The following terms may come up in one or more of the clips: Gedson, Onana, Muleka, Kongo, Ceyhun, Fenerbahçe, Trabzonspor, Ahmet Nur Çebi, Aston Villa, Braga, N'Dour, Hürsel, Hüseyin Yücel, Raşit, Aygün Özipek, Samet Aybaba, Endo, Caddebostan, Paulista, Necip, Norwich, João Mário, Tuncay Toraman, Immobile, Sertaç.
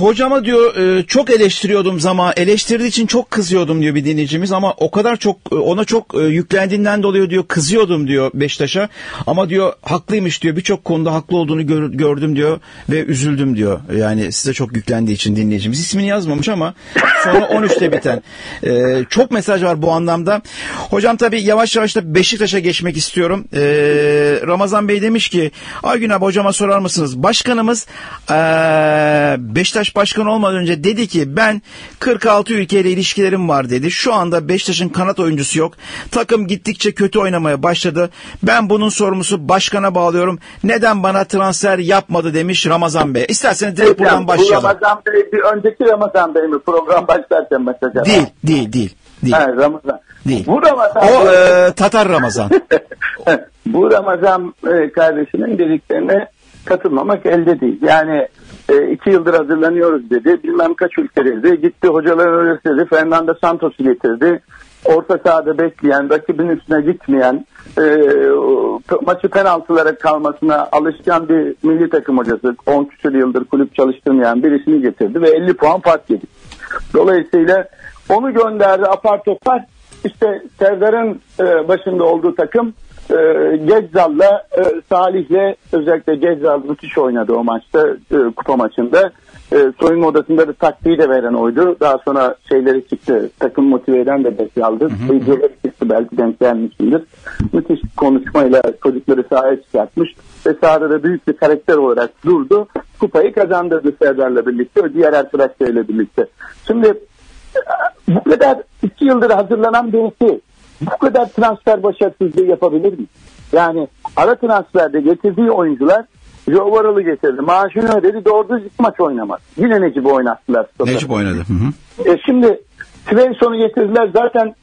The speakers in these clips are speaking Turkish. Hocama diyor çok eleştiriyordum ama eleştirdiği için çok kızıyordum diyor bir dinleyicimiz, ama o kadar çok ona çok yüklendiğinden dolayı diyor kızıyordum diyor Beşiktaş'a, ama diyor haklıymış diyor, birçok konuda haklı olduğunu gördüm diyor ve üzüldüm diyor. Yani size çok yüklendiği için dinleyicimiz, ismini yazmamış ama sonra 13'te biten çok mesaj var bu anlamda. Hocam tabii yavaş yavaş da Beşiktaş'a geçmek istiyorum. Ramazan Bey demiş ki Aygün abi hocama sorar mısınız? Başkanımız Beşiktaş başkanı olmadan önce dedi ki ben 46 ülkeyle ilişkilerim var dedi. Şu anda Beşiktaş'ın kanat oyuncusu yok. Takım gittikçe kötü oynamaya başladı. Ben bunun sorumlusu başkana bağlıyorum. Neden bana transfer yapmadı demiş Ramazan Bey. İsterseniz direkt buradan başlayalım. Bu Ramazan Bey, bir önceki Ramazan Bey mi? Program başlarken mesela. Değil. Ha, Ramazan. Değil. Bu Ramazan. O Tatar Ramazan. Bu Ramazan kardeşinin dediklerine katılmamak elde değil. Yani 2 yıldır hazırlanıyoruz dedi. Bilmem kaç ülke dedi. Gitti hocaları öğretti. Fernando Santos'u getirdi. Orta sahada bekleyen, rakibin üstüne gitmeyen, maçı penaltılara kalmasına alışkan bir milli takım hocası, 10 küsur yıldır kulüp çalıştırmayan birisini getirdi ve 50 puan fark yedi. Dolayısıyla onu gönderdi apar topar. İşte Serdar'ın başında olduğu takım Geczal'la, Salih'le, özellikle Geczal müthiş oynadı o maçta, kupa maçında. Soyunma odasında da taktiği de veren oydu. Daha sonra şeyleri çıktı. Takım motive eden de Geczal'dı. Videoları çıktı, belki denk gelmişsindir. Müthiş konuşmayla çocukları sahaya çıkartmış. Ve sahada da büyük bir karakter olarak durdu. Kupayı kazandırdı Serdar'la birlikte ve diğer arkadaşlarıyla birlikte. Şimdi bu kadar 2 yıldır hazırlanan birisi bu kadar transfer başarısızlığı yapabilir mi? Yani ara transferde getirdiği oyuncular, Jouvaro'lu getirdi, Mahajin Öderi doğru düz iki maç oynamaz. Yine Necip'i oynattılar. Necip oynadı. Şimdi Trabzon'u getirdiler, zaten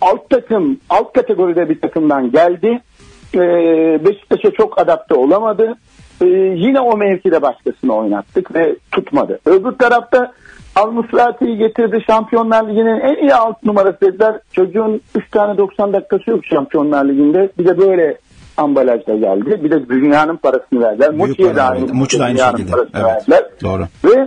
alt takım, alt kategoride bir takımdan geldi. Beşiktaş'a çok adapte olamadı. Yine o mevkide başkasını oynattık ve tutmadı. Öbür tarafta Al-Musrati'yi getirdi. Şampiyonlar Ligi'nin en iyi alt numarası dediler. Çocuğun 3 tane 90 dakikası yok Şampiyonlar Ligi'nde. Bir de böyle ambalajda geldi. Bir de dünyanın parasını verdiler. Muçi'ye de aynı şekilde. Evet, doğru. Ve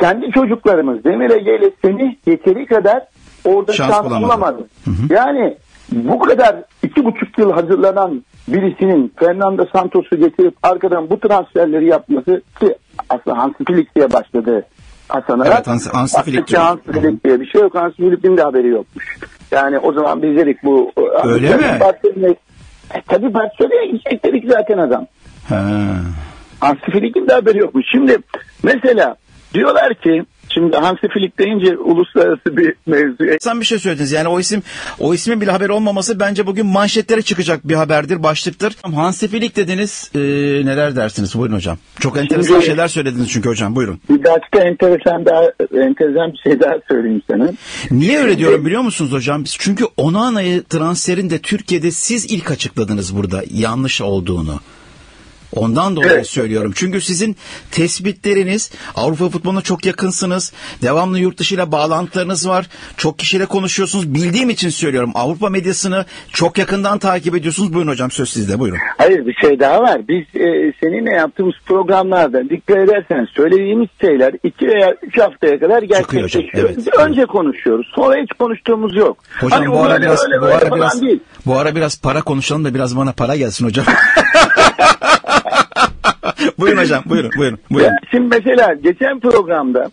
kendi çocuklarımız Demir Ege ile Semih yeteri kadar orada şans bulamadı. Yani bu kadar 2,5 yıl hazırlanan birisinin Fernando Santos'u getirip arkadan bu transferleri yapması, ki aslında Hansi Flick diye başladı Hasan Arat. Evet, Hansi Flick diye bir şey yok. Hansi Flick'in de haberi yokmuş. Yani o zaman biz dedik bu... Öyle mi? Tabii Barcelona'ya gidecek dedik zaten adam. Hansi Flick'in de haberi yokmuş. Şimdi mesela diyorlar ki, şimdi Hansi Flick deyince uluslararası bir mevzu. Sen bir şey söylediniz. Yani o ismin bile haberi olmaması bence bugün manşetlere çıkacak bir haberdir, başlıktır. Hansi Flick dediniz. Neler dersiniz? Buyurun hocam. Çok enteresan şimdi şeyler söylediniz çünkü hocam. Buyurun. Bir dakika, enteresan bir şey daha söyleyeyim sana. Niye öyle diyorum biliyor musunuz hocam? Çünkü Onana'yı transferin de Türkiye'de siz ilk açıkladınız burada yanlış olduğunu. Ondan dolayı söylüyorum. Çünkü sizin tespitleriniz, Avrupa futboluna çok yakınsınız. Devamlı yurt dışıyla bağlantılarınız var. Çok kişiyle konuşuyorsunuz. Bildiğim için söylüyorum. Avrupa medyasını çok yakından takip ediyorsunuz. Buyurun hocam, söz sizde. Buyurun. Hayır, bir şey daha var. Biz seninle yaptığımız programlarda dikkat ederseniz söylediğimiz şeyler 2 veya 3 haftaya kadar gerçekleşiyor. Önce konuşuyoruz. Sonra hiç konuştuğumuz yok. Hocam hani bu ara biraz para konuşalım da biraz bana para gelsin hocam. Buyurun hocam, buyurun. Yani şimdi mesela geçen programda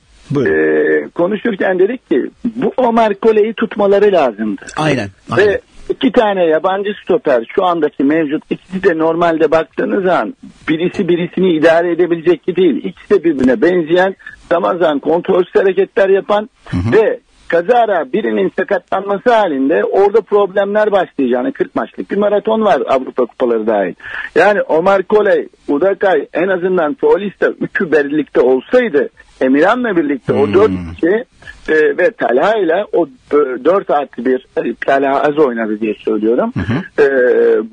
konuşurken dedik ki bu Omar Kolej'i tutmaları lazımdı. Aynen. Ve 2 tane yabancı stoper şu andaki mevcut, ikisi de normalde baktığınız an birisi birisini idare edebilecek gibi değil. İkisi de birbirine benzeyen, zaman zaman kontrolsüz hareketler yapan ve kazara birinin sakatlanması halinde orada problemler başlayacağını, 40 maçlık bir maraton var Avrupa kupaları dahil. Yani Omar Kolej, Udakay, en azından Paulista 3'ü birlikte olsaydı Emirhan'la birlikte o 4 kişi ve Talha ile o 4+1, Talha az oynadı diye söylüyorum.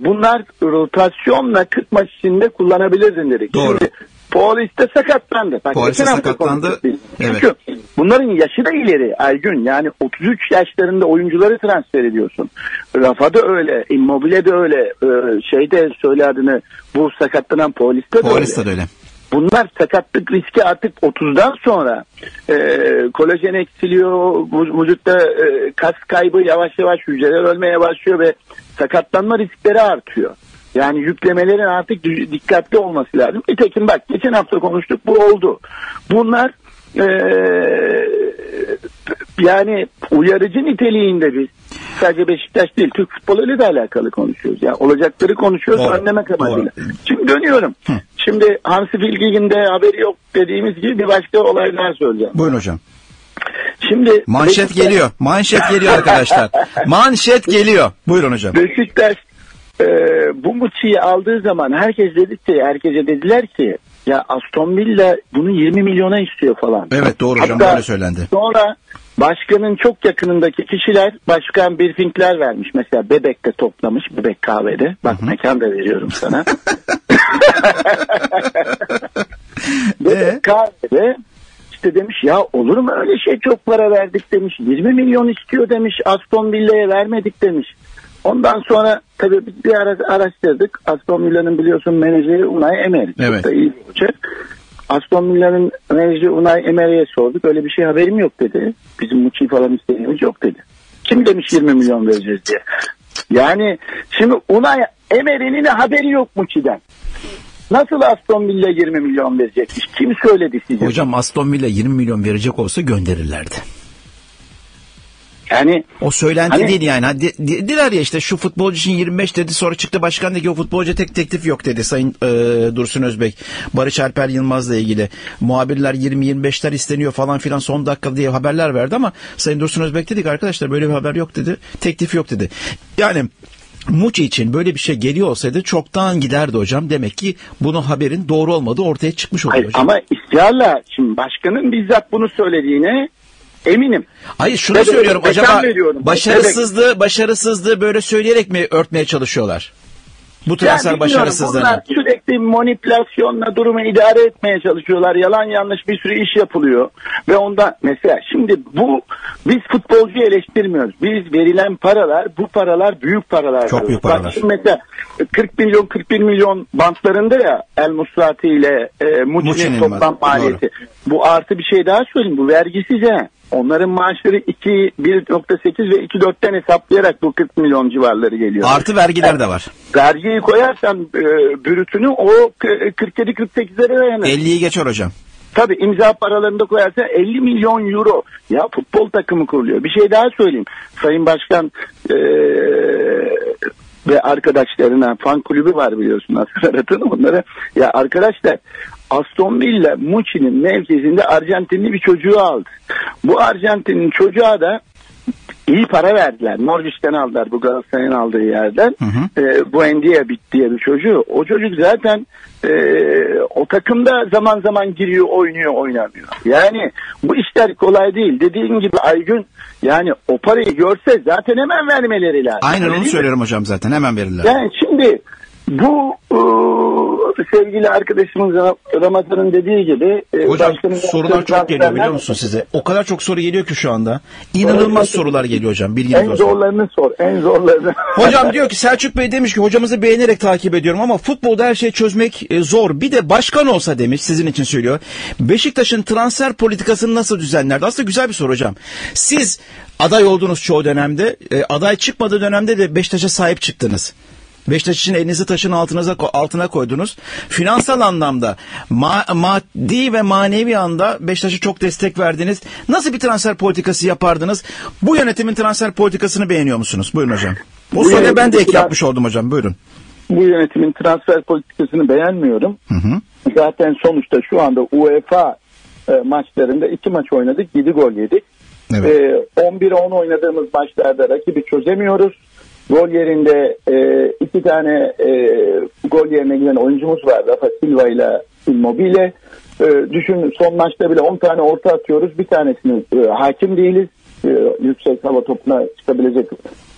Bunlar rotasyonla 40 maç içinde kullanabilirdin dedik. Doğru. Şimdi, Paulista sakatlandı. Paulista sakatlandı. Evet. Bunların yaşı da ileri Aygün. Yani 33 yaşlarında oyuncuları transfer ediyorsun. Rafa da öyle. Immobile de öyle. Şeyde söyle adını. Bu sakatlanan Paulista da öyle. Bunlar sakatlık riski artık 30'dan sonra kolajen eksiliyor, vücutta kas kaybı, yavaş yavaş hücreler ölmeye başlıyor ve sakatlanma riskleri artıyor. Yani yüklemelerin artık dikkatli olması lazım. Nitekim bak geçen hafta konuştuk, bu oldu. Bunlar yani uyarıcı niteliğinde biz. Sadece Beşiktaş değil, Türk futboluyla da alakalı konuşuyoruz. Yani olacakları konuşuyoruz, doğru, önlemek amacıyla. Şimdi dönüyorum. Hı. Şimdi Hansi Flick'in de haberi yok dediğimiz gibi bir başka olaylar söyleyeceğim. Buyurun hocam. Şimdi manşet Beşiktaş... geliyor. Manşet geliyor arkadaşlar. Manşet geliyor. Buyurun hocam. Beşiktaş bu maçı aldığı zaman herkese dediler ki ya Aston Villa bunu 20 milyona istiyor falan. Evet doğru hocam, böyle söylendi. Sonra başkanın çok yakınındaki kişiler, başkan briefingler vermiş. Mesela Bebek'te toplamış, Bebek kahvede. Bak, hı hı, mekan da veriyorum sana. Bebek kahvede işte demiş ya olur mu öyle şey, çok para verdik demiş. 20 milyon istiyor demiş, Aston Villa'ya vermedik demiş. Ondan sonra tabii biz bir araştırdık. Aston Villa'nın biliyorsun menajeri Unai Emery. Evet. Çok da iyi bir hoca. Aston Villa'nın menajeri Unai Emery'e sorduk. Öyle bir şey haberim yok dedi. Bizim Muçi falan istediğimiz yok dedi. Kim demiş 20 milyon vereceğiz diye. Yani şimdi Unai Emery'nin haberi yok Muçi'den. Nasıl Aston Villa 20 milyon verecekmiş? Kim söyledi size? Hocam Aston Villa 20 milyon verecek olsa gönderirlerdi. Yani o söylenti hani, değil yani. Dediler ya işte şu futbolcu için 25 dedi, sonra çıktı başkan dedi ki o futbolcu tek teklif yok dedi Sayın Dursun Özbek. Barış Alper Yılmaz'la ilgili muhabirler 20-25'ler isteniyor falan filan son dakika diye haberler verdi ama Sayın Dursun Özbek dedi ki arkadaşlar böyle bir haber yok dedi, teklif yok dedi. Yani Muçi için böyle bir şey geliyor olsaydı çoktan giderdi hocam. Demek ki bunun haberin doğru olmadığı ortaya çıkmış oldu hocam. Ama istiharla şimdi başkanın bizzat bunu söylediğine eminim. Hayır şunu Bebek, söylüyorum acaba başarısızlığı böyle söyleyerek mi örtmeye çalışıyorlar? Bu transfer yani başarısızlığını. Bunlar sürekli manipülasyonla durumu idare etmeye çalışıyorlar. Yalan yanlış bir sürü iş yapılıyor. Ve onda mesela şimdi bu biz futbolcuyu eleştirmiyoruz. Biz verilen paralar, bu paralar büyük paralar. Çok büyük paralar. Bak şimdi mesela 40 milyon 41 milyon bantlarında ya El Musrati ile Muçin'in toplam maliyeti. Doğru. Bu artı bir şey daha söyleyeyim. Bu vergisiz he. Onların maaşları 2, 1.8 ve 2.4'ten hesaplayarak bu 40 milyon civarları geliyor. Artı vergiler de var. Vergiyi koyarsan bürütünü o 47-48'lere dayanır. 50'yi geçer hocam. Tabii imza paralarını da koyarsan 50 milyon euro. Ya futbol takımı kuruluyor. Bir şey daha söyleyeyim. Sayın Başkan ve arkadaşlarına fan kulübü var biliyorsun Hasan Arat'ın, onlara ya arkadaşlar Aston Villa Muçi'nin mevkisinde Arjantinli bir çocuğu aldı. Bu Arjantinli çocuğa da iyi para verdiler. Norwich'ten aldılar, bu Galatasaray'ın aldığı yerden. Hı hı. Bu Endiye bitti diye bir çocuğu. O çocuk zaten o takımda zaman zaman giriyor, oynuyor, oynamıyor. Yani bu işler kolay değil. Dediğin gibi Aygün yani o parayı görse zaten hemen vermeleri lazım. Aynen onu söylüyorum hocam, zaten hemen verirler. Yani şimdi bu sevgili arkadaşımız Ramazan'ın dediği gibi... Hocam sorular çok geliyor biliyor musun size? O kadar çok soru geliyor ki şu anda. İnanılmaz sorular geliyor hocam. En zorlarını sor. En zorlarını. Hocam diyor ki Selçuk Bey demiş ki hocamızı beğenerek takip ediyorum ama futbolda her şeyi çözmek zor. Bir de başkan olsa demiş, sizin için söylüyor. Beşiktaş'ın transfer politikasını nasıl düzenlerdi? Aslında güzel bir soru hocam. Siz aday oldunuz çoğu dönemde. Aday çıkmadığı dönemde de Beşiktaş'a sahip çıktınız. Beşiktaş için elinizi taşın altına koydunuz. Finansal anlamda maddi ve manevi anda Beşiktaş'a çok destek verdiniz. Nasıl bir transfer politikası yapardınız? Bu yönetimin transfer politikasını beğeniyor musunuz? Buyurun hocam. O soruya ben de ek yapmış oldum hocam. Buyurun. Bu yönetimin transfer politikasını beğenmiyorum. Hı hı. Zaten sonuçta şu anda UEFA maçlarında 2 maç oynadık. 7 gol yedik. Evet. 11'e 10 oynadığımız maçlarda rakibi çözemiyoruz. Gol yerinde 2 tane gol yerine giden oyuncumuz var. Rafa Silva ile Immobile. Düşün son maçta bile 10 tane orta atıyoruz. Bir tanesini hakim değiliz. Yüksek hava topuna çıkabilecek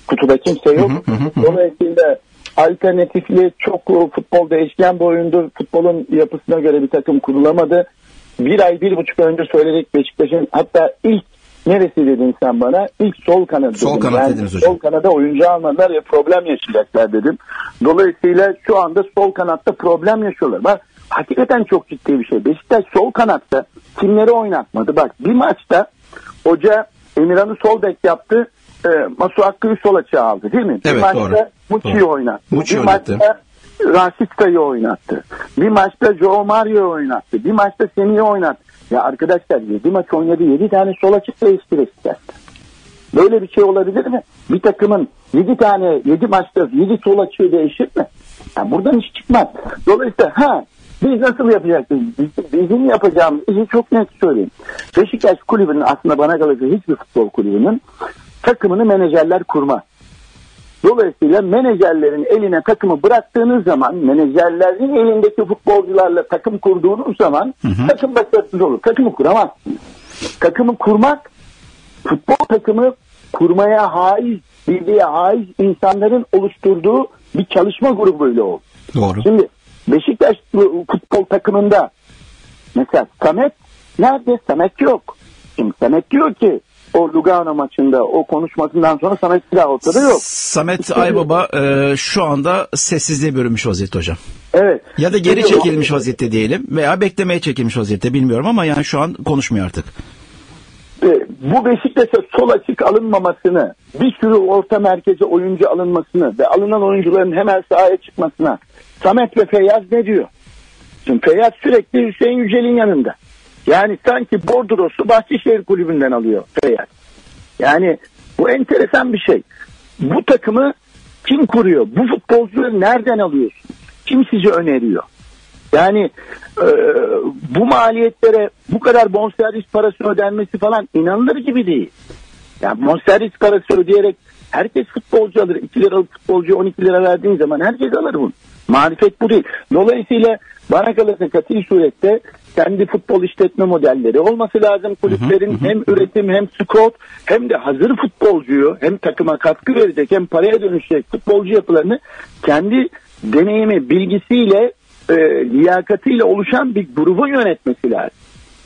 kutuda kimse yok. Dolayısıyla alternatifli çok futbol değişken bir oyundur. Futbolun yapısına göre bir takım kurulamadı. Bir ay, 1,5 ay önce söyledik Beşiktaş'ın. Hatta ilk neresi dedin sen bana? İlk sol kanat dedim. Sol kanat dediniz hocam. Sol kanada oyuncu almadılar ve problem yaşayacaklar dedim. Dolayısıyla şu anda sol kanatta problem yaşıyorlar. Bak hakikaten çok ciddi bir şey. Beşiktaş sol kanatta kimleri oynatmadı? Bak bir maçta hoca Emirhan'ı sol bek yaptı. Masu Hakkı'yı sol açığa aldı değil mi? Evet, bir maçta Muçi'yi oynattı. Muçi oynattı. Maçta Raşit'ı oynattı. Bir maçta João Mário'yu oynattı. Bir maçta Semih'i oynattı. Ya arkadaşlar 7 maç oynadı. 7 tane sol açık değiştirecekler. Böyle bir şey olabilir mi? Bir takımın 7 tane 7 maçta 7 sol açığı değişir mi? Yani buradan iş çıkmaz. Dolayısıyla biz nasıl yapacaktık? Bizim yapacağımız işi çok net söyleyeyim. Beşiktaş kulübünün aslında bana kalırsa hiçbir futbol kulübünün takımını menajerler kurmaz. Dolayısıyla menajerlerin eline takımı bıraktığınız zaman, menajerlerin elindeki futbolcularla takım kurduğunuz zaman takım başarısız olur. Takımı kuramazsınız. Takımı kurmak, futbol takımı kurmaya haiz, bildiği haiz insanların oluşturduğu bir çalışma grubuyla olur. Doğru. Şimdi Beşiktaş futbol takımında mesela Samet nerede? Samet yok. Şimdi Samet diyor ki o Lugano maçında o konuşmasından sonra Samet silah ortada yok. Samet işte Aybaba şu anda sessizliğe bölünmüş vaziyette hocam. Evet. Ya da geri çekilmiş vaziyette diyelim veya beklemeye çekilmiş vaziyette bilmiyorum ama yani şu an konuşmuyor artık. Bu Beşiktaş'a sol açık alınmamasını, bir sürü orta merkeze oyuncu alınmasını ve alınan oyuncuların hemen sahaya çıkmasına Samet ve Feyyaz ne diyor? Şimdi Feyyaz sürekli Hüseyin Yücel'in yanında. Yani sanki bordrosu Bahçeşehir kulübünden alıyor Feyyaz. Yani bu enteresan bir şey. Bu takımı kim kuruyor? Bu futbolcuları nereden alıyorsun? Kim sizi öneriyor? Yani bu maliyetlere bu kadar bonservis parası ödenmesi falan inanılır gibi değil. Yani bonservis parası ödeyerek herkes futbolcu alır. 2 liralık futbolcuya 12 lira verdiğin zaman herkes alır bunu. Marifet bu değil. Dolayısıyla bana kalırsa katı surette kendi futbol işletme modelleri olması lazım kulüplerin. Hem üretim hem scout hem de hazır futbolcuyu hem takıma katkı verecek hem paraya dönüşecek futbolcu yapılarını kendi deneyimi, bilgisiyle liyakatıyla oluşan bir grubun yönetmesi lazım.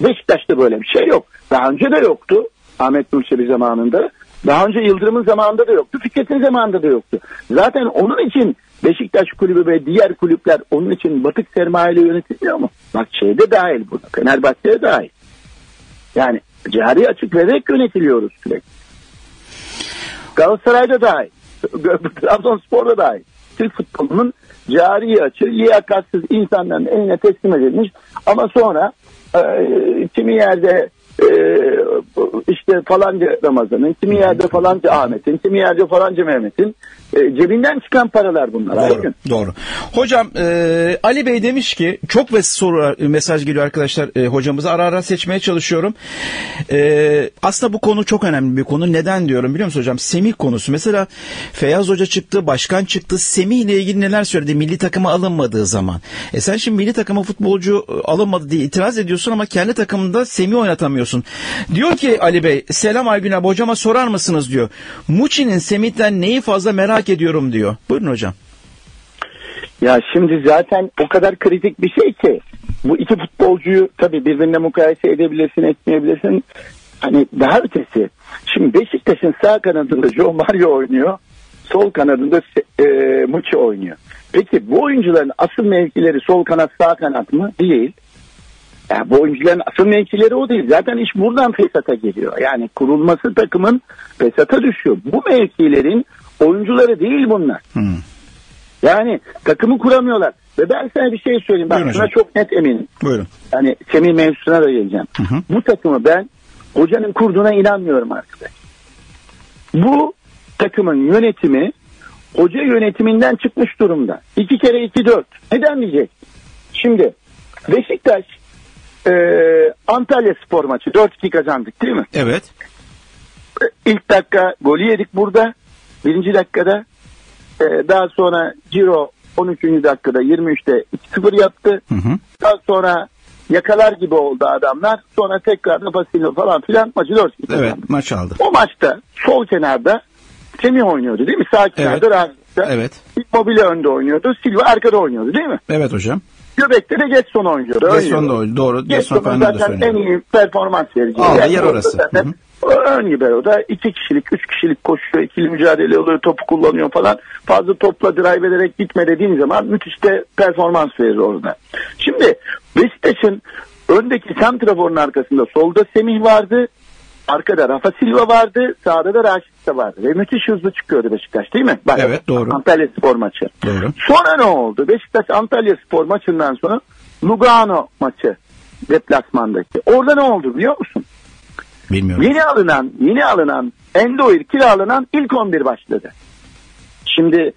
Beşiktaş'ta böyle bir şey yok. Daha önce de yoktu. Ahmet Nur Çebi zamanında. Daha önce Yıldırım'ın zamanında da yoktu. Fikret'in zamanında da yoktu. Zaten onun için Beşiktaş kulübü ve diğer kulüpler onun için batık sermayeyle yönetiliyor mu? Bak şeyde dahil buna. Fenerbahçe'ye dahil. Yani cari açık vererek yönetiliyoruz sürekli. Galatasaray'da dahil. Trabzonspor'da dahil. Türk futbolunun cari açığı liyakatsiz insanların eline teslim edilmiş ama sonra kimi yerde işte falanca Ramazan'ın, kimi yerde falanca Ahmet'in, kimi yerde falanca Mehmet'in cebinden çıkan paralar bunlar. Doğru, doğru. Hocam Ali Bey demiş ki çok soru mesaj geliyor arkadaşlar hocamıza ara ara seçmeye çalışıyorum. Aslında bu konu çok önemli bir konu. Neden diyorum biliyor musun hocam? Semih konusu. Mesela Feyyaz Hoca çıktı, başkan çıktı. Semih ile ilgili neler söyledi? Milli takıma alınmadığı zaman. Sen şimdi milli takıma futbolcu alınmadı diye itiraz ediyorsun ama kendi takımında Semih oynatamıyorsun. Diyor ki Ali Bey, selam Aygün abi, hocama sorar mısınız diyor. Muçi'nin Semih'ten neyi fazla merak ediyorum diyor. Buyurun hocam. Ya şimdi zaten o kadar kritik bir şey ki bu iki futbolcuyu tabii birbirine mukayese edebilirsin, etmeyebilirsin. Hani daha ötesi. Şimdi Beşiktaş'ın sağ kanadında João Mário oynuyor. Sol kanadında Muçi oynuyor. Peki bu oyuncuların asıl mevkileri sol kanat, sağ kanat mı? Değil. Yani bu oyuncuların asıl mevkileri o değil. Zaten iş buradan fesata geliyor. Yani kurulması takımın fesata düşüyor. Bu mevkilerin oyuncuları değil bunlar. Yani takımı kuramıyorlar. Ve ben sana bir şey söyleyeyim. Ben buna çok net eminim. Buyurun. Yani Semih mevzusuna da geleceğim. Bu takımı ben hocanın kurduğuna inanmıyorum artık. Bu takımın yönetimi hoca yönetiminden çıkmış durumda. 2 kere 2 4. Neden diyecek? Şimdi Beşiktaş Antalya Spor maçı 4-2 kazandık değil mi? Evet. İlk dakika golü yedik burada. 1. dakikada. Daha sonra Ciro 13. dakikada 23'te 2-0 yaptı. Daha sonra yakalar gibi oldu adamlar. Sonra tekrar Rafa falan filan maçı 4-2 kazandık. Evet, maç aldı. O maçta sol kenarda Semih oynuyordu değil mi? Sağ kenarda Raşit'te. Evet. Immobile önde oynuyordu. Silva arkada oynuyordu değil mi? Evet hocam. Göbek'te de Gedson oynuyordu. Gedson da oynuyordu. Doğru. Getson'un zaten en iyi performans verici. Aldı yer orası. Ön libero da 2 kişilik, 3 kişilik koşuyor, ikili mücadele oluyor, topu kullanıyor falan. Fazla topla drive ederek gitme dediğim zaman müthiş de performans verir orada. Şimdi Beşiktaş'ın öndeki santraforun arkasında solda Semih vardı. Arkada Rafa Silva vardı, sağda da Raşit de vardı. Ve müthiş hızlı çıkıyordu Beşiktaş, değil mi? Bak, evet, doğru. Antalya Spor maçı. Doğru. Sonra ne oldu? Beşiktaş Antalya Spor maçından sonra Lugano maçı deplasmandaki. Orada ne oldu biliyor musun? Bilmiyorum. Yeni alınan N'Dour kiralanan ilk 11 başladı. Şimdi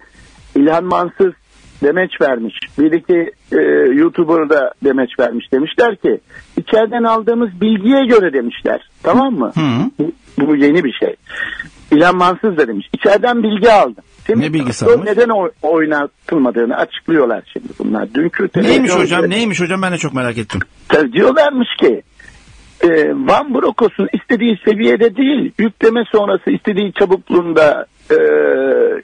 İlhan Mansız demeç vermiş. Bir iki YouTuber da demeç vermiş. Demişler ki içeriden aldığımız bilgiye göre demişler. Tamam mı? Hı-hı. Bu yeni bir şey. İlhan Mansız da demiş. İçeriden bilgi aldım. Ne bilgisi almış? Neden oynatılmadığını açıklıyorlar şimdi bunlar. Dünkü neymiş hocam ben de çok merak ettim. Diyorlarmış ki Van Bronckhorst'un istediği seviyede değil, yükleme sonrası istediği çabukluğunda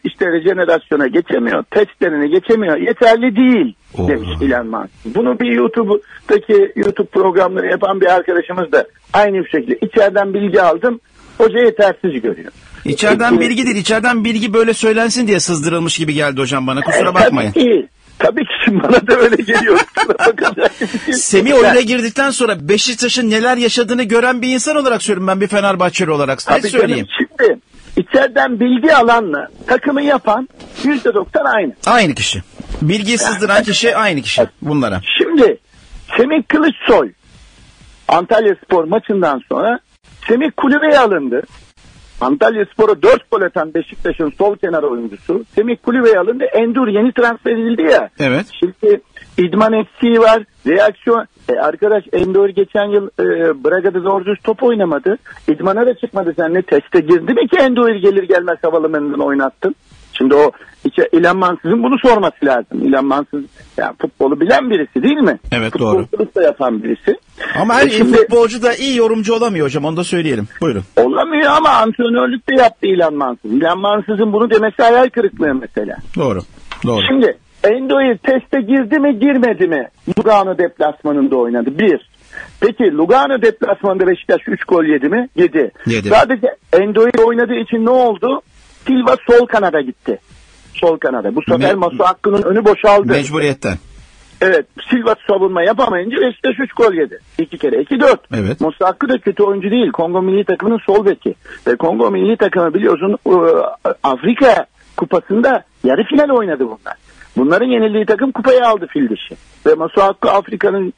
işte rejenerasyona geçemiyor, testlerini geçemiyor, yeterli değil demiş İlhan Mansız. Bunu bir YouTube'daki YouTube programları yapan bir arkadaşımız da aynı şekilde içeriden bilgi aldım, hoca yetersiz görüyor. İçeriden bilgi değil, içeriden bilgi böyle söylensin diye sızdırılmış gibi geldi hocam bana, kusura bakmayın. Tabii ki şimdi bana da öyle geliyor. Semih oyuna girdikten sonra Beşiktaş'ın neler yaşadığını gören bir insan olarak söylüyorum, ben bir Fenerbahçeli olarak. Tabii söyleyeyim. Canım, şimdi içeriden bilgi alanla takımı yapan %90 aynı. Aynı kişi. Bilgiyi sızdıran kişi aynı kişi bunlara. Şimdi Semih Kılıçsoy Antalyaspor maçından sonra Semih kulübeye alındı. Antalyaspor'a 4 gol atan Beşiktaş'ın sol kenar oyuncusu Semih kulübeye alındı. N'Dour yeni transfer edildi ya. Evet. Şimdi idman eksiği var. Reaksiyon. Arkadaş N'Dour geçen yıl Braga'da doğru düz top oynamadı. İdmana da çıkmadı, sen ne teste girdi mi ki N'Dour gelir gelmez havalimanından oynattın. Şimdi o İlhan Mansız'ın bunu sorması lazım. İlhan Mansız yani futbolu bilen birisi değil mi? Evet, futbolculuk doğru. Futbolculuk da yapan birisi. Ama her iyi futbolcu da iyi yorumcu olamıyor hocam, onu da söyleyelim. Buyurun. Olamıyor ama antrenörlük de yaptı İlhan Mansız. İlhan Mansız'ın bunu demesi hayal kırıklığı mesela. Doğru. Şimdi Endo'yu teste girdi mi girmedi mi? Lugano deplasmanında oynadı. Bir. Peki Lugano deplasmanında Beşiktaş 3 gol yedi mi? Yedi. Sadece Endo'yu oynadığı için ne oldu? Silva sol kanada gitti. Sol kanada. Bu sefer Masu Hakkı'nın önü boşaldı. Mecburiyetten. Evet. Silva savunma yapamayınca Beşiktaş 3 gol yedi. 2 kere 2-4. Evet. Masu Hakkı da kötü oyuncu değil. Kongo Milli Takımı'nın sol beki. Ve Kongo Milli Takımı biliyorsun Afrika Kupası'nda yarı final oynadı bunlar. Bunların yenildiği takım kupayı aldı fil dişi. Ve Masu Hakkı Afrika'nın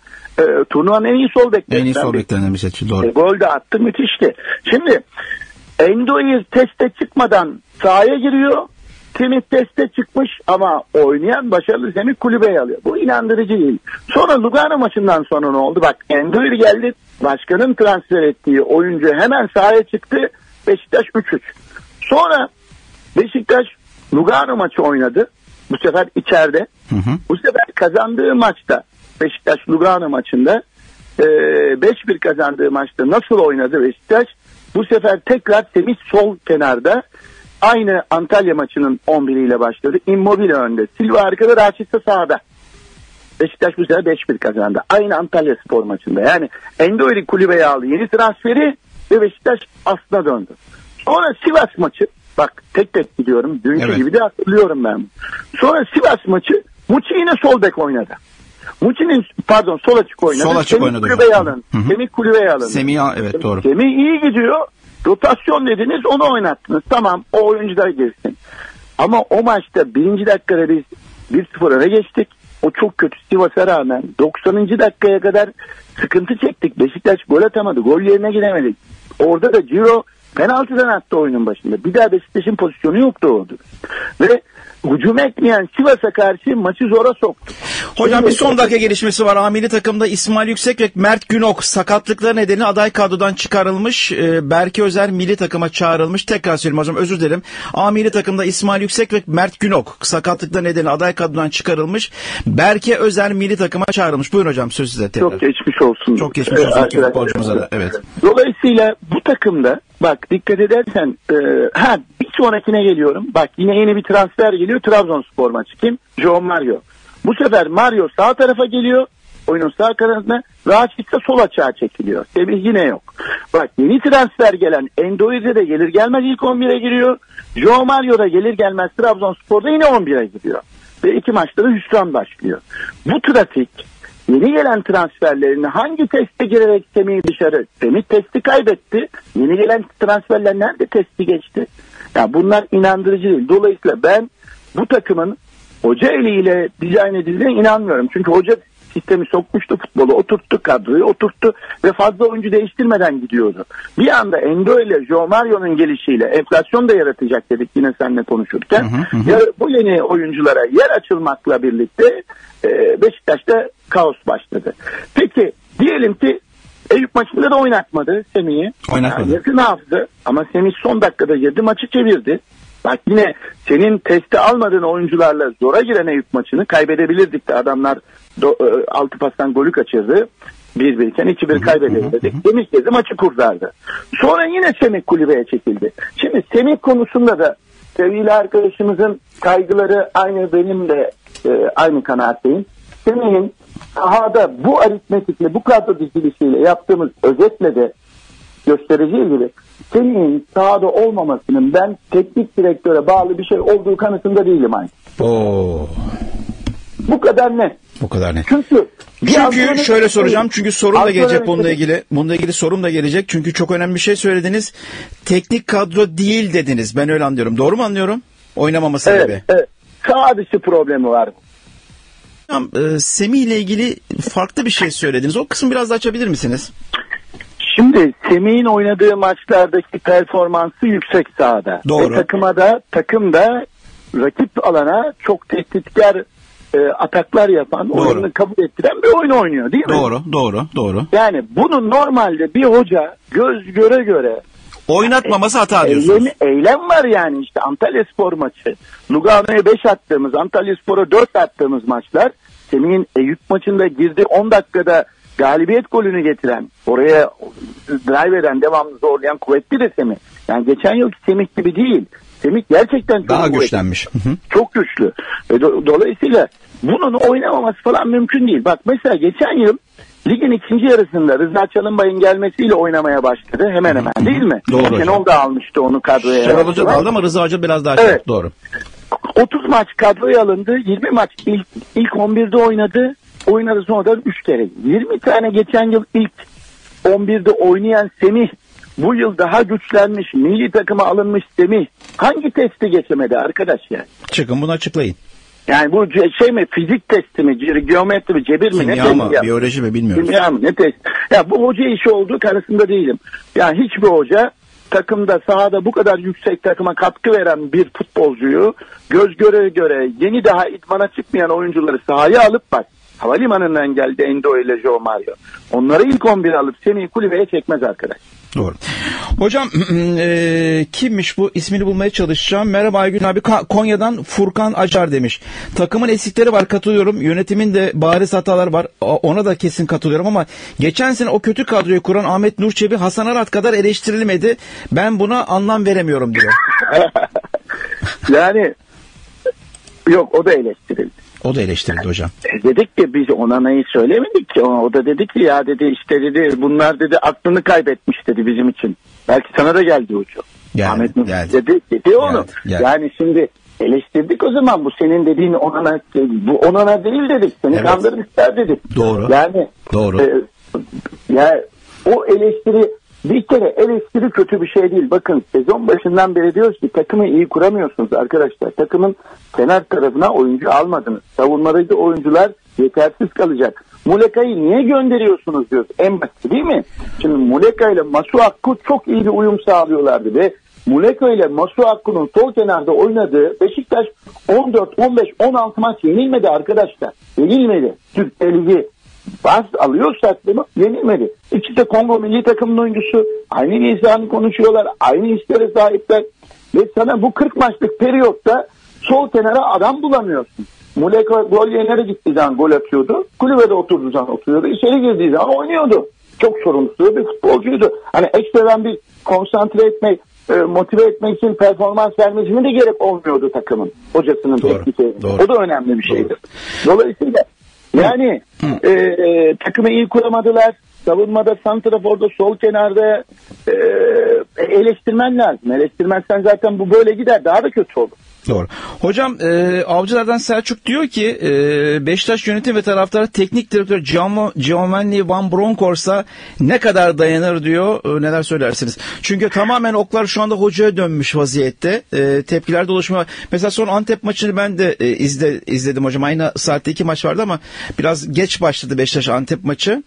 turnuvanın en iyi sol beklerinden. En iyi sol beklerinden bir seçti. Doğru. Gol de attı. Müthişti. Şimdi Endo'yu teste çıkmadan sahaya giriyor. Semih teste çıkmış ama oynayan başarılı Semih kulübeye alıyor. Bu inandırıcı değil. Sonra Lugano maçından sonra ne oldu? Bak N'Dour geldi. Başkanın transfer ettiği oyuncu hemen sahaya çıktı. Beşiktaş 3-3. Sonra Beşiktaş Lugano maçı oynadı. Bu sefer içeride. Hı. Bu sefer kazandığı maçta Beşiktaş Lugano maçında 5-1 kazandığı maçta nasıl oynadı Beşiktaş? Bu sefer tekrar Semih sol kenarda. Aynı Antalya maçının 11'iyle başladı. Immobile önde. Silva arkada, Raşit de sağda. Beşiktaş bu sefer 5-1 kazandı. Aynı Antalya Spor maçında. Yani N'Dour'u kulübeye aldı. Yeni transferi ve Beşiktaş aslına döndü. Sonra Sivas maçı. Bak tek gidiyorum. Dünkü gibi de hatırlıyorum ben. Sonra Sivas maçı Muçi yine sol bek oynadı. Muçi'nin sol açık oynadı. Sol açık Semih oynadı. Semih kulübeye alındı. Evet doğru. Semih iyi gidiyor. Rotasyon dediniz, onu oynattınız. Tamam, o oyuncular girsin. Ama o maçta 1. dakikada biz 1-0 öne geçtik. O çok kötü Sivas'a rağmen 90. dakikaya kadar sıkıntı çektik. Beşiktaş gol atamadı. Gol yerine gidemedik. Orada da Ciro penaltıdan attı oyunun başında. Bir daha Beşiktaş'ın pozisyonu yoktu orada. Ve hücum etmeyen Sivas'a karşı maçı zora soktu. Hocam bir son dakika gelişmesi var. Amiri takımda İsmail Yüksek ve Mert Günok sakatlıkları nedeni aday kadrodan çıkarılmış. Berke Özer milli takıma çağrılmış. Tekrar söyleyeyim hocam, özür dilerim. Amiri takımda İsmail Yüksek ve Mert Günok sakatlıkları nedeni aday kadrodan çıkarılmış. Berke Özer milli takıma çağrılmış. Buyurun hocam, söz size tekrar. Çok geçmiş olsun. Çok geçmiş olsun ki futbolcumuza da. Evet. Dolayısıyla bu takımda bak dikkat edersen bir sonrakine geliyorum. Bak yine yeni bir transfer geliyor. Trabzonspor maçı kim? João Mário. Bu sefer Mario sağ tarafa geliyor. oyunun sağ kanadına, Raşit de sol açığa çekiliyor. Semih yine yok. Bak, yeni transfer gelen N'Dour de gelir gelmez ilk 11'e giriyor. João Mário da gelir gelmez Trabzonspor'da yine 11'e giriyor. Ve iki maçta da hüsran başlıyor. Bu trafik yeni gelen transferlerini hangi teste girerek Semih'i dışarı? Semih testi kaybetti. Yeni gelen transferler nerede testi geçti? Ya bunlar inandırıcı değil. Dolayısıyla ben bu takımın hoca eliyle dizayn edildiğine inanmıyorum. Çünkü hoca sistemi sokmuştu futbolu, oturttu kadroyu, oturttu ve fazla oyuncu değiştirmeden gidiyordu. Bir anda Endo ile João Mario'nun gelişiyle enflasyon da yaratacak dedik yine seninle konuşurken. Bu yeni oyunculara yer açılmakla birlikte Beşiktaş'ta kaos başladı. Peki diyelim ki Eyüp maçında da oynatmadı Semih'i. Oynatmadı. Yakın hafta ama Semih son dakikada girdi, maçı çevirdi. Bak yine senin testi almadığın oyuncularla zora giren Eyüp maçını kaybedebilirdik de adamlar 6 pastan golü kaçırdı. 1-1'ken 2-1 kaybedebilirdik. Semih kezi maçı kurtardı. Sonra yine Semih kulübeye çekildi. Şimdi Semih konusunda da sevgili arkadaşımızın kaygıları aynı, benim de aynı kanaatteyim. Semih'in sahada bu aritmetikle, bu kadro dizilişiyle yaptığımız özetle de göstereceği gibi Semih'in sahada olmamasının ben teknik direktöre bağlı bir şey olduğu kanısında değilim aynı. Oo. Bu kadar net. Bu kadar net. Çünkü şöyle soracağım. Çünkü sorum da gelecek bununla ilgili. Bununla ilgili sorum da gelecek. Çünkü çok önemli bir şey söylediniz. Teknik kadro değil dediniz. Ben öyle anlıyorum. Doğru mu anlıyorum? Oynamama sebebi. Evet, evet. Sağ dışı problemi var. Semih ile ilgili farklı bir şey söylediniz. O kısmı biraz daha açabilir misiniz? Şimdi Semih'in oynadığı maçlardaki performansı yüksek sahada. Doğru. Ve takım da rakip alana çok tehditkar ataklar yapan, oyunu kabul ettiren bir oyun oynuyor değil mi? Doğru. Yani bunu normalde bir hoca göz göre göre oynatmaması hata diyorsunuz. Eylem var yani, işte Antalyaspor maçı, Lugano'ya 5 attığımız, Antalyaspor'a 4 attığımız maçlar, Semih'in Eyüp maçında girdi 10 dakikada galibiyet golünü getiren, oraya drive eden, devamlı zorlayan kuvvetli de Semih. Yani geçen yılki Semih gibi değil. Semih gerçekten çok daha güçlenmiş. Çok güçlü. Dolayısıyla bunun oynamaması falan mümkün değil. Bak mesela geçen yıl ligin ikinci yarısında Rıza Çalımbay'ın gelmesiyle oynamaya başladı. Hemen hemen değil mi? Doğru. Şenol da almıştı onu kadroya. Şenol Hoca aldı ama Rıza Hoca biraz daha evet. Doğru. 30 maç kadroya alındı. 20 maç ilk 11'de oynadı. Oynadı sonra da 3 kere. 20 tane geçen yıl ilk 11'de oynayan Semih. Bu yıl daha güçlenmiş, milli takıma alınmış Semih. Hangi testi geçemedi arkadaş ya? Yani? Çıkın bunu açıklayın. Yani bu şey mi, fizik testi mi, geometri mi, cebir mi? Kimya mı, biyoloji mi bilmiyorum. Kimya mı, ne testi? Ya bu hoca işi olduğu kanısında değilim. Yani hiçbir hoca takımda, sahada bu kadar yüksek takıma katkı veren bir futbolcuyu göz göre göre yeni daha idmana çıkmayan oyuncuları sahaya alıp bak. Havalimanından geldi Endo ile João Mário. Onları ilk 11'e alıp Semih'i kulübeye çekmez arkadaş. Doğru. Hocam kimmiş bu? İsmini bulmaya çalışacağım. Merhaba Aygün abi. Konya'dan Furkan Acar demiş. Takımın eksikleri var, katılıyorum. Yönetimin de bariz hatalar var. Ona da kesin katılıyorum ama geçen sene o kötü kadroyu kuran Ahmet Nur Çebi Hasan Arat kadar eleştirilmedi. Ben buna anlam veremiyorum diyor. Yani yok, o da eleştirildi. O da eleştirildi hocam. Dedik ki biz ona neyi söylemedik ki. O da dedi ki ya dedi işte dedi bunlar dedi aklını kaybetmiş dedi bizim için. Belki sana da geldi hocam. Ahmet Nur dedi onu. Geldi. Yani şimdi eleştirdik o zaman, bu senin dediğin onana, bu onana değil dedik. Seni kandırmışlar dedik. Doğru. Yani doğru. Ya o eleştiri, bir kere eleştiri kötü bir şey değil. Bakın sezon başından beri diyoruz ki takımı iyi kuramıyorsunuz arkadaşlar. Takımın kenar tarafına oyuncu almadınız. Savunmadaki oyuncular yetersiz kalacak. Muleka'yı niye gönderiyorsunuz diyoruz. En basit değil mi? Şimdi Muleka ile Masu Hakkı çok iyi bir uyum sağlıyorlardı ve Muleka ile Masu Hakkı'nın sol kenarda oynadığı Beşiktaş 14, 15, 16 maç yenilmedi arkadaşlar. Yenilmedi. Türkiye Ligi baz alıyorsak bunu yenilmedi. İkisi de Kongo milli takımının oyuncusu. Aynı lisanı konuşuyorlar. Aynı işlere sahipler. Ve sana bu 40 maçlık periyotta sol kenara adam bulamıyorsun. Muleka gol yerine gittiği zaman gol atıyordu. Kulübede oturduğu zaman oturuyordu. İçeri girdiği zaman oynuyordu. Çok sorumsuz bir futbolcuydu. Hani ekstradan bir konsantre etmek, motive etmek için performans vermesine de gerek olmuyordu takımın. Hocasının tekniği. O da önemli bir şeydir. Dolayısıyla Yani takımı iyi kuramadılar. Savunmada, santraforda, sol kenarda eleştirmen lazım. Eleştirmezsen zaten bu böyle gider. Daha da kötü olur. Doğru. Hocam Avcılar'dan Selçuk diyor ki Beşiktaş yönetim ve taraftarı teknik direktör Giovanni van Bronckhorst'a ne kadar dayanır diyor. Neler söylersiniz? Çünkü tamamen oklar şu anda hocaya dönmüş vaziyette. Tepkiler dolaşmaya. Mesela son Antep maçını ben de izledim hocam. Aynı saatte iki maç vardı ama biraz geç başladı Beşiktaş Antep maçı.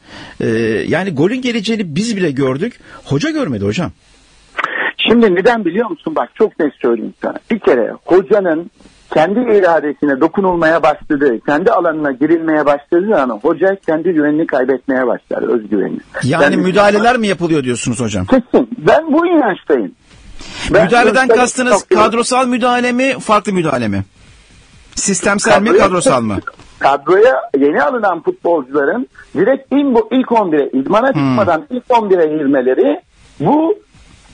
Yani golün geleceğini biz bile gördük. Hoca görmedi hocam. Şimdi neden biliyor musun? Bak çok net söyleyeyim sana. Bir kere hocanın kendi iradesine dokunulmaya başladığı, kendi alanına girilmeye başladığı an hoca kendi güvenini kaybetmeye başlar, özgüvenini. Yani ben müdahaleler mi yapılıyor diyorsunuz hocam? Kesin. Ben bu inançtayım. Müdahaleden kastınız kadrosal müdahale mi, farklı müdahale mi? Sistemsel kadroya, mi, kadrosal mı? Kadroya yeni alınan futbolcuların direkt ilk 11'e idmana çıkmadan ilk 11'e girmeleri bu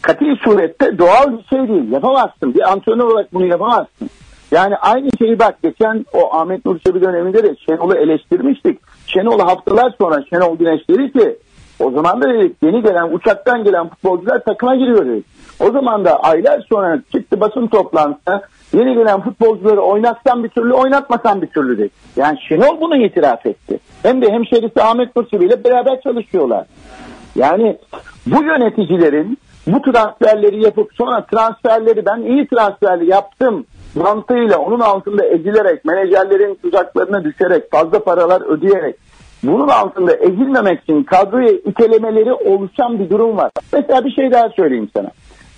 katil surette doğal bir şey değil. Yapamazsın. Bir antrenör olarak bunu yapamazsın. Yani aynı şeyi bak geçen o Ahmet Nur Çebi döneminde de Şenol'u eleştirmiştik. Şenol haftalar sonra Şenol Güneş dedi ki o zaman da dedik yeni gelen uçaktan gelen futbolcular takıma giriyor dedik. O zaman da aylar sonra çıktı basın toplantısına yeni gelen futbolcuları oynatsan bir türlü oynatmasan bir türlü dedik. Yani Şenol bunu itiraf etti. Hem de hemşerisi Ahmet Nur Çebi ile beraber çalışıyorlar. Yani bu yöneticilerin bu transferleri yapıp sonra transferleri ben iyi transferli yaptım mantığıyla onun altında ezilerek menajerlerin tuzaklarına düşerek fazla paralar ödeyerek bunun altında ezilmemek için kadroya itelemeleri oluşan bir durum var. Mesela bir şey daha söyleyeyim sana.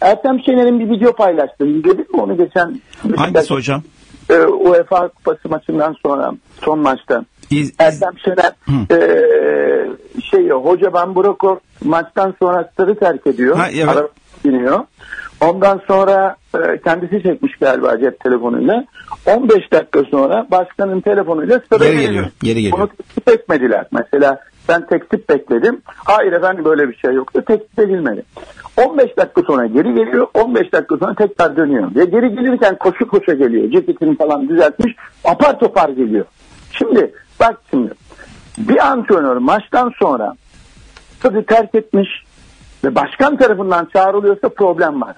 Ertem Şener'in bir video paylaştı. İzledin mi onu geçen? Hangisi hocam? UEFA Kupası maçından sonra son maçta. Ertem Şener hoca Van Bronckhorst maçtan sonra stadı terk ediyor. Evet. Araba biniyor. Ondan sonra kendisi çekmiş galiba cep telefonuyla. 15 dakika sonra başkanın telefonuyla stada geri geliyor. Onu teklif etmediler. Mesela ben teklif bekledim. Hayır efendim böyle bir şey yoktu. Teklif edilmedi. 15 dakika sonra geri geliyor. 15 dakika sonra tekrar dönüyor. Ve geri gelirken koşu koşa geliyor. Ceketini falan düzeltmiş. Apar topar geliyor. Şimdi bak şimdi. Bir antrenör maçtan sonra stadı terk etmiş ve başkan tarafından çağrılıyorsa problem var.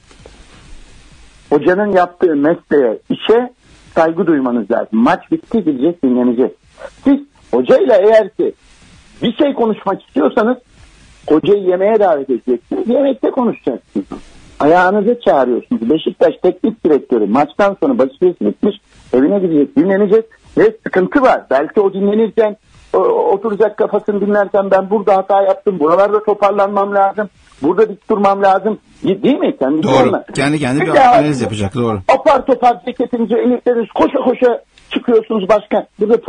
Hocanın yaptığı mesleğe, işe saygı duymanız lazım. Maç bitti, gidecek, dinlenecek. Siz hocayla eğer ki bir şey konuşmak istiyorsanız hocayı yemeğe davet edeceksiniz. Yemekte konuşacaksınız. Ayağınızı çağırıyorsunuz. Beşiktaş teknik direktörü maçtan sonra başkası gitmiş, evine gidecek, dinlenecek ve sıkıntı var. Belki o dinlenirken oturacak kafasını dinlersen ben burada hata yaptım. Buralarda toparlanmam lazım. Burada dik durmam lazım. Değil mi? Kendi doğru. Kendi bir analiz yapacak. Doğru. Apar topar ceketince elitleriniz koşa koşa çıkıyorsunuz başkan. Burada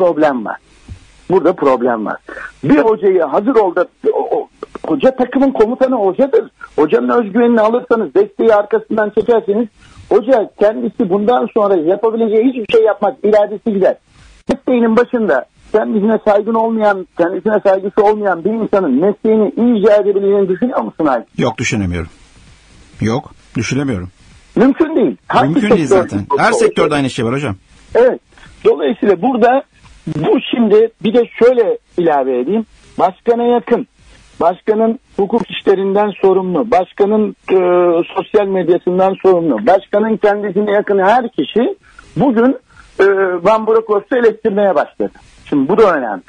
problem var. Bir hocayı hazır ol da hoca takımın komutanı hocadır. Hocanın özgüvenini alırsanız desteği arkasından çekerseniz hoca kendisi bundan sonra yapabileceği hiçbir şey yapmaz. İradesi gider. Desteğinin başında kendisine saygısı olmayan bir insanın mesleğini iyice edebileceğini düşünüyor musun Aygün? Yok düşünemiyorum. Mümkün değil. Mümkün değil zaten. Her sektörde aynı şey var hocam. Evet. Dolayısıyla burada bu şimdi bir de şöyle ilave edeyim. Başkana yakın. Başkanın hukuk işlerinden sorumlu. Başkanın sosyal medyasından sorumlu. Başkanın kendisine yakın her kişi bugün Van Bronckhorst'u eleştirmeye başladı. Şimdi bu da önemli.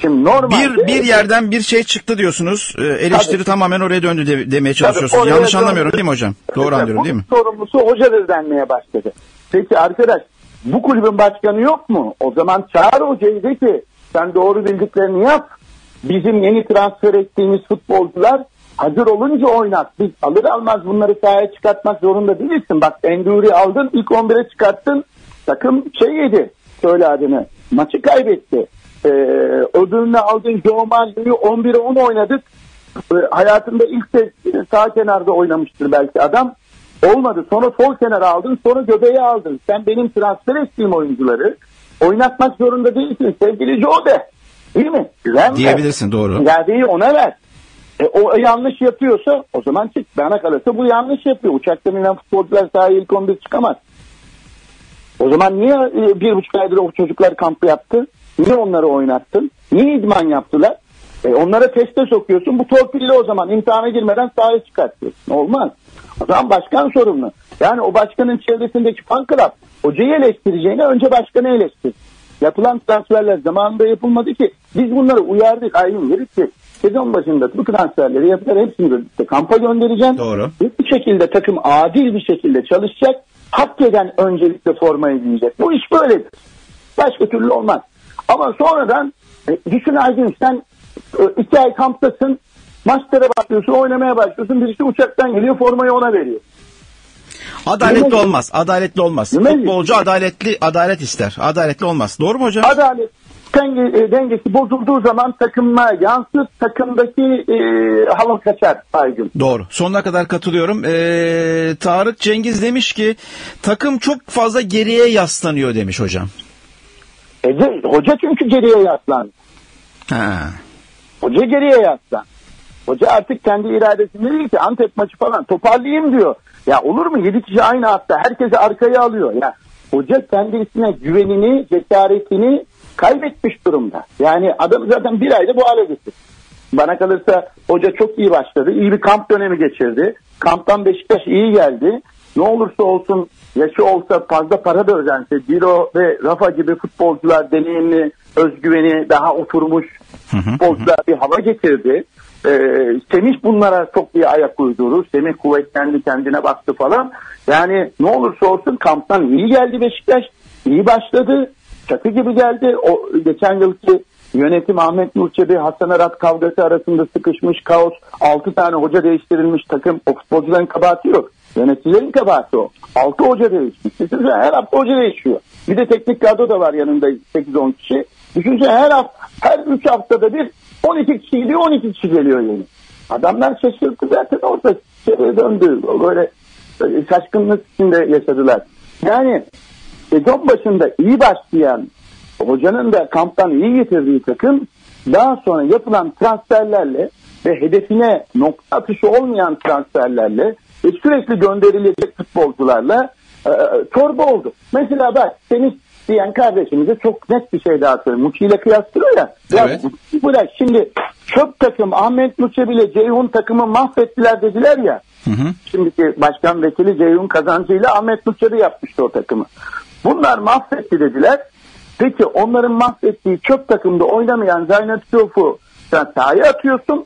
Şimdi normalde bir yerden bir şey çıktı diyorsunuz. Eleştiri tabii, tamamen oraya döndü demeye çalışıyorsunuz. Tabii, yanlış anlamıyorum değil mi hocam? Doğru anlıyorum değil mi? Sorumlusu hocadır denmeye başladı. Peki arkadaş bu kulübün başkanı yok mu? O zaman çağır hocayı de ki sen doğru bildiklerini yap. Bizim yeni transfer ettiğimiz futbolcular hazır olunca oynat. Biz alır almaz bunları sahaya çıkartmak zorunda değilsin. Bak N'Dour'u aldın ilk 11'e çıkarttın. Takım yedi. Söyle adını. Maçı kaybetti. Ödülünü aldın. João Mário'yu 11'e 10 oynadık. Hayatında ilk kez sağ kenarda oynamıştır belki adam. Olmadı. Sonra sol kenara aldın. Sonra göbeği aldın. Sen benim transfer ettiğim oyuncuları oynatmak zorunda değilsin. Sevgili Jode. Değil mi? Güven diyebilirsin. Doğru. İradeyi ona ver. O yanlış yapıyorsa o zaman çık. Bana kalırsa bu yanlış yapıyor. Uçaktan inen futbolcular sahaya ilk 11 çıkamaz. O zaman niye 1,5 aydır o çocuklar kampı yaptı? Niye onları oynattın? Niye idman yaptılar? Onlara teste sokuyorsun. Bu torpille o zaman imtihana girmeden sahaya çıkartıyorsun. Olmaz. O zaman başkan sorumlu. Yani o başkanın çevresindeki fan club hocayı eleştireceğine önce başkanı eleştir. Yapılan transferler zamanında yapılmadı ki. Biz bunları uyardık. Aygün dedik ki sezon başında bu transferleri yapılar. Hepsini kampa göndereceğim. Doğru. Bir şekilde takım adil bir şekilde çalışacak. Hak eden öncelikle formayı giyecek. Bu iş böyledir. Başka türlü olmaz. Ama sonradan düşün Aygün, sen 2 ay kamptasın, maçlara başlıyorsun, oynamaya başlıyorsun, birisi uçaktan geliyor, formayı ona veriyor. Adaletli olmaz, adaletli olmaz. Futbolcu adalet ister, adaletli olmaz. Doğru mu hocam? Adalet dengesi bozulduğu zaman takıma yansır, takımdaki hava kaçar Aygün. Doğru, sonuna kadar katılıyorum. Tarık Cengiz demiş ki takım çok fazla geriye yaslanıyor demiş hocam. Hoca çünkü geriye yaslandı. Ha. Hoca geriye yaslan. Hoca artık kendi iradesinde değil ki Antep maçı falan toparlayayım diyor. Ya olur mu? 7 kişi aynı hafta herkesi arkaya alıyor. Ya hoca kendisine güvenini, cesaretini kaybetmiş durumda. Yani adam zaten bir ayda bu hale getirdi. Bana kalırsa hoca çok iyi başladı. İyi bir kamp dönemi geçirdi. Kamptan Beşiktaş iyi geldi. Ne olursa olsun, yaşı olsa, fazla para da ödense, Ciro ve Rafa gibi futbolcular deneyimli, özgüveni daha oturmuş futbolcular bir hava getirdi. Semih bunlara çok iyi ayak uydurur. Semih kuvvetlendi, kendine baktı falan. Yani ne olursa olsun kamptan iyi geldi Beşiktaş. İyi başladı. Çakı gibi geldi. O geçen yılki yönetim Ahmet Nur Çebi, Hasan Arat kavgası arasında sıkışmış kaos. 6 tane hoca değiştirilmiş takım. O futbolcuların kabahati yok. Yöneticilerin kabahati o. 6 hoca değişmiş. Düşünsene her hafta hoca değişiyor. Bir de teknik kadro da var yanında 8-10 kişi. Düşünsene her 3 haftada bir 12 kişi gidiyor, 12 kişi geliyor yani. Adamlar şaşırdı zaten, orada döndü. Böyle şaşkınlık içinde yaşadılar. Yani sezon başında iyi başlayan hocanın da kamptan iyi getirdiği takım daha sonra yapılan transferlerle ve hedefine nokta atışı olmayan transferlerle ve sürekli gönderilecek futbolcularla torba oldu. Mesela bak Semih diyen kardeşimize çok net bir şey daha söylüyor. Muçi ile kıyaslıyor ya. Evet. Ya bırak şimdi çöp takım Ahmet Muçi bile Ceyhun takımı mahvettiler dediler ya. Hı. Şimdiki başkan vekili Ceyhun kazancıyla Ahmet Muçi yapmıştı o takımı. Bunlar mahvetti dediler. Peki onların mahvettiği çöp takımda oynamayan Zeynep Top'u sen sahaya atıyorsun.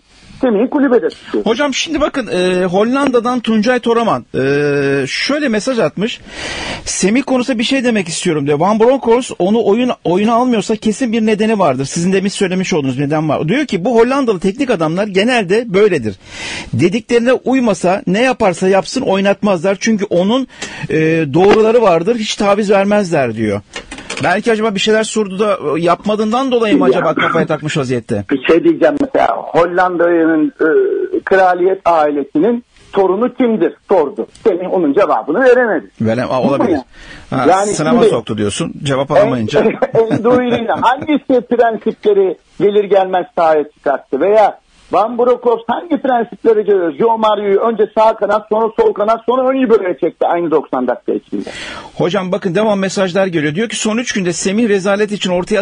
Hocam şimdi bakın Hollanda'dan Tuncay Toraman şöyle mesaj atmış. Semih konusunda bir şey demek istiyorum diyor. Van Bronckhorst onu oyuna almıyorsa kesin bir nedeni vardır. Sizin demin söylemiş olduğunuz neden var. Diyor ki bu Hollandalı teknik adamlar genelde böyledir. Dediklerine uymasa ne yaparsa yapsın oynatmazlar. Çünkü onun doğruları vardır. Hiç taviz vermezler diyor. Belki acaba bir şeyler sordu da yapmadığından dolayı mı acaba kafaya takmış vaziyette? Bir şey diyeceğim mesela. Hollanda'nın kraliyet ailesinin torunu kimdir sordu. Senin onun cevabını veremedi. Olabilir. Ha, yani sınava soktu diyorsun. Cevap alamayınca. Endour'uyla hangisi prensipleri gelir gelmez sahaya çıkarttı? Veya Van Bronckhorst hangi prensipleri görüyoruz? João Mário'yu önce sağ kanat, sonra sol kanat, sonra ön libero çekti aynı 90 dakika içinde. Hocam bakın devam mesajlar geliyor. Diyor ki son 3 günde Semih rezalet için ortaya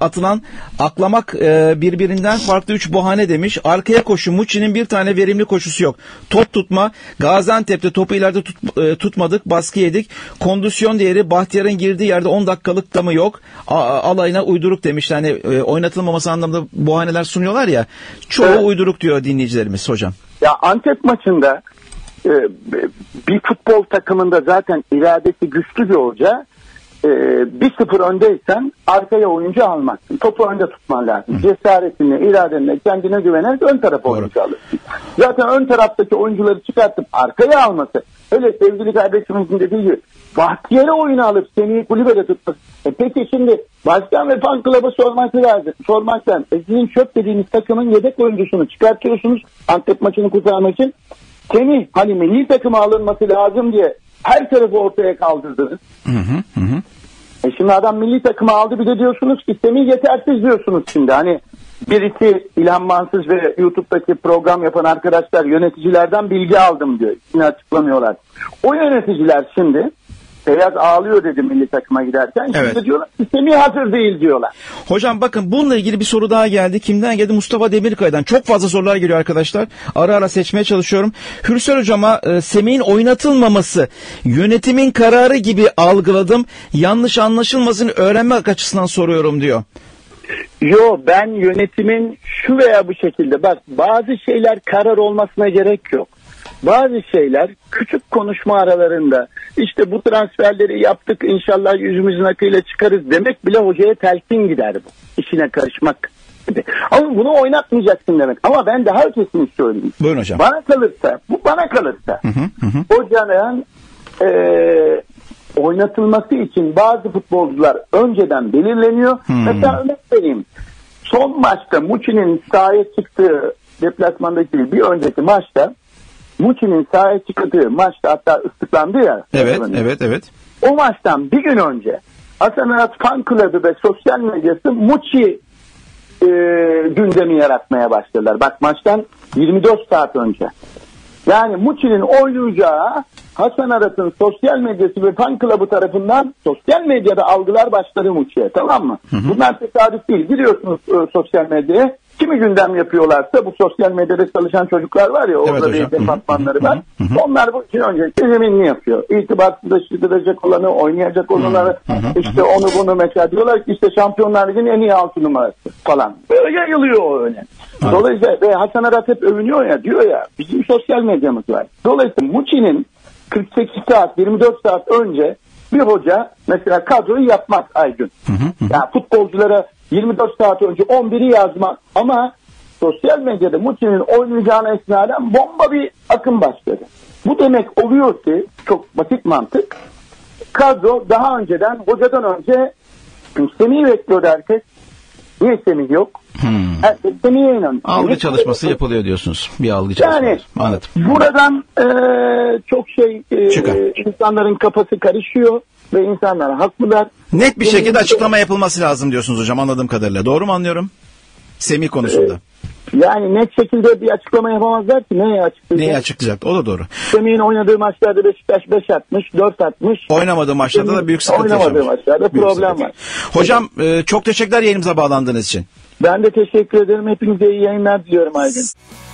atılan aklamak birbirinden farklı 3 bahane demiş. Arkaya koşu, Muçi'nin bir tane verimli koşusu yok. Top tutma, Gaziantep'te topu ileride tutmadık, baskı yedik. Kondisyon değeri Bahtiyar'ın girdiği yerde 10 dakikalık da mı yok? Alayına uyduruk demiş. Yani oynatılmaması anlamında bahaneler sunuyorlar ya. Çok uyduruk diyor dinleyicilerimiz hocam. Ya Antep maçında bir futbol takımında zaten iradesi güçlü bir hoca 1-0 öndeysen arkaya oyuncu almazsın. Topu önde tutman lazım. Hı. Cesaretinle, iradenle, kendine güvenerek ön tarafa oyuncu alırsın. Zaten ön taraftaki oyuncuları çıkartıp arkaya alması. Öyle sevgili kardeşimizin dediği gibi Bahtiyar'ı oyunu alıp seni kulübede tutması. Peki şimdi başkan ve fan club'a sorması lazım. Sormaktan sizin çöp dediğiniz takımın yedek oyuncusunu çıkartıyorsunuz Antep maçını kurtarmak için. Seni hani milli takıma alınması lazım diye her tarafı ortaya kaldırdınız. Hı. Şimdi adam milli takıma aldı, bir de diyorsunuz ki Semih yetersiz diyorsunuz şimdi. Hani birisi İlhan Mansız ve YouTube'daki program yapan arkadaşlar yöneticilerden bilgi aldım diyor. Yine açıklamıyorlar. O yöneticiler şimdi Feyyaz ağlıyor dedi milli takıma giderken. Şimdi evet, diyorlar sistemi hazır değil diyorlar. Hocam bakın bununla ilgili bir soru daha geldi. Kimden geldi? Mustafa Demirkaya'dan. Çok fazla sorular geliyor arkadaşlar. Ara ara seçmeye çalışıyorum. Hürsel hocama Semih'in oynatılmaması yönetimin kararı gibi algıladım. Yanlış anlaşılmasını öğrenmek açısından soruyorum diyor. Yo, ben yönetimin şu veya bu şekilde, bak bazı şeyler karar olmasına gerek yok. Bazı şeyler küçük konuşma aralarında, işte bu transferleri yaptık inşallah yüzümüzün akıyla çıkarız demek bile hocaya telkin gider bu. İşine karışmak gibi. Ama bunu oynatmayacaksın demek. Ama ben daha ötesini söyleyeyim. Buyurun hocam. Bana kalırsa, bu bana kalırsa, hocanın oynatılması için bazı futbolcular önceden belirleniyor. Mesela örnek vereyim. Son maçta Muçi'nin sahaya çıktığı, deplasmandaki bir önceki maçta Muçi'nin sahaya çıktığı maçta, hatta ıslıklandı ya. Evet, evet, evet. O maçtan bir gün önce Hasan Arat fan kulübü ve sosyal medyası Muçi gündemi yaratmaya başladılar. Bak maçtan 24 saat önce. Yani Muçi'nin oynayacağı Hasan Arat'ın sosyal medyası ve fan klubu tarafından sosyal medyada algılar başladı Muçi'ye, tamam mı? Hı hı. Bunlar tesadüf değil. Giriyorsunuz sosyal medyaya. Kimi gündem yapıyorlarsa, bu sosyal medyada çalışan çocuklar var ya, orada bir departmanları var. Onlar bu için öncelikle zeminini yapıyor. İrtibatsızlaştıracak olanı, oynayacak olanı, işte onu bunu mesela diyorlar ki işte Şampiyonlar Ligi'nin en iyi 6 numarası falan. Böyle yayılıyor öyle. Dolayısıyla ve Hasan Arat hep övünüyor ya, diyor ya bizim sosyal medyamız var. Dolayısıyla Muçi'nin 48 saat, 24 saat önce bir hoca mesela kadroyu yapmaz Aygün. Yani futbolculara 24 saat önce 11'i yazmak, ama sosyal medyada Muçi'nin oynayacağına esnaden bomba bir akım başladı. Bu demek oluyor ki, çok basit mantık, kadro daha önceden, hocadan önce Semih'i bekliyordu herkes. Niye Semih yok? Herkes Semih'e inanıyor. Algı çalışması yapılıyor diyorsunuz. Bir algı çalışması. Yani anladım. Buradan çok şey, insanların kafası karışıyor. Ve insanlar haklılar. Net bir şekilde açıklama yapılması lazım diyorsunuz hocam, anladığım kadarıyla. Doğru mu anlıyorum? Semih konusunda. Yani net şekilde bir açıklama yapamazlar ki, neyi açıklayacak? Neyi açıklayacak? O da doğru. Semih'in oynadığı maçlarda Beşiktaş 5 atmış, 4 atmış. Oynamadığı maçlarda da büyük sıkıntı yaşamış. Oynamadığı maçlarda büyük problem var. Hocam çok teşekkürler yayınımıza bağlandığınız için. Ben de teşekkür ederim. Hepinize iyi yayınlar diliyorum Aygün.